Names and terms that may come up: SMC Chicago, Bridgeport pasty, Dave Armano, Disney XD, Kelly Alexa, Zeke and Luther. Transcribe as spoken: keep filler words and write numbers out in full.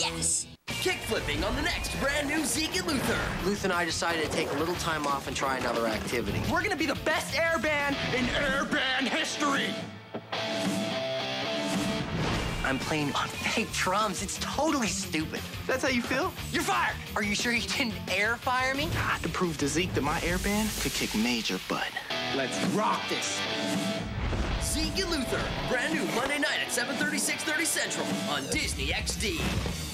Yes. Kick flipping on the next brand new Zeke and Luther. Luther and I decided to take a little time off and try another activity. We're gonna be the best air band in air band history. I'm playing on fake drums. It's totally stupid. That's how you feel? You're fired. Are you sure you didn't air fire me? I could prove to Zeke that my air band could kick major butt. Let's rock this. Zeke and Luther, brand new Monday night at seven thirty, six thirty Central on Disney X D.